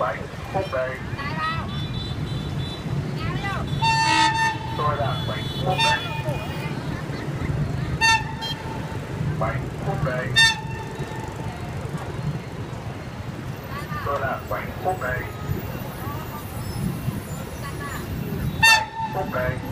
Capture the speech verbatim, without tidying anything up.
bike, full bike. Throw it out, bike, full bike. Bike, full bike. Throw it out, bike, full bike. Bike, full bike.